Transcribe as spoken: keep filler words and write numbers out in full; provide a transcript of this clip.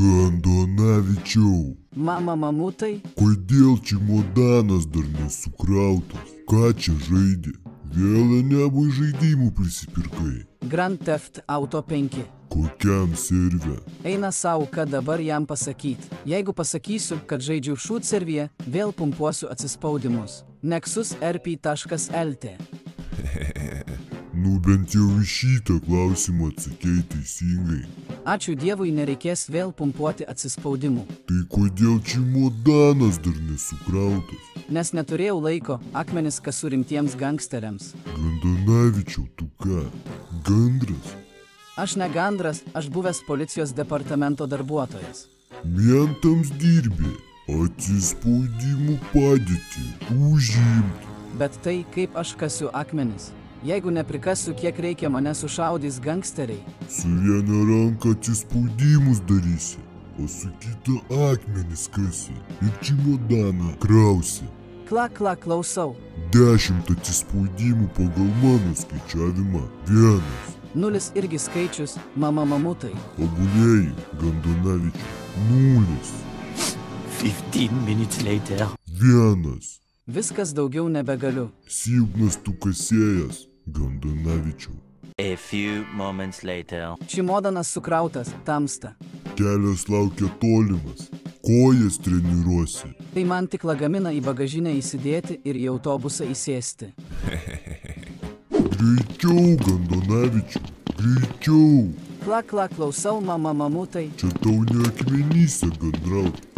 Gandonavičiau. Mama mamutai. Kodėl čimodanas dar nesukrautas? Ką čia žaidė? Vėl nebui žaidimų prisipirkai. Grand Theft Auto penki. Kokiam servė? Eina sau, kad dabar jam pasakyt. Jeigu pasakysiu, kad žaidžiu šut servyje, vėl pumpuosiu atsispaudimus. Nexus R P taškas L T. Nu bent jau į šitą klausimą atsakei teisingai. Ačiū dievui, nereikės vėl pumpuoti atsispaudimų. Tai kodėl čimodanas dar nesukrautas? Nes neturėjau laiko, akmenis kasu rimtiems gangsteriams. Gandonavičiau, tu ką? Gandras? Aš ne gandras, aš buvęs policijos departamento darbuotojas. Mientams dirbė, atsispaudimų padėtį, užimti. Bet tai, kaip aš kasiu akmenis. Jeigu neprikasiu, kiek reikia, mane sušaudys gangsteriai. Su viena ranka atsispaudimus darysi, o su kita akmenis kasi ir čimodaną krausi. Kla, kla, klausau. Dešimt atsispaudimų pagal mano skaičiavimą. Vienas. Nulis irgi skaičius, mama mamutai. Obulėjai, Gandonavičiau. Nulis. fifteen minutes later. Vienas. Viskas daugiau nebegaliu. Silpnas tu kasėjas. Gandonavičiau. A few moments later. Čimodanas sukrautas, tamsta. Kelias laukia tolimas. Kojas treniruosi. Tai man tik lagaminą į bagažinę įsidėti ir į autobusą įsėsti. Greičiau, Gandonavičiau. Greičiau. Kla, kla, klausau, mama mamutai. Čia tau ne akmenyse gandraut.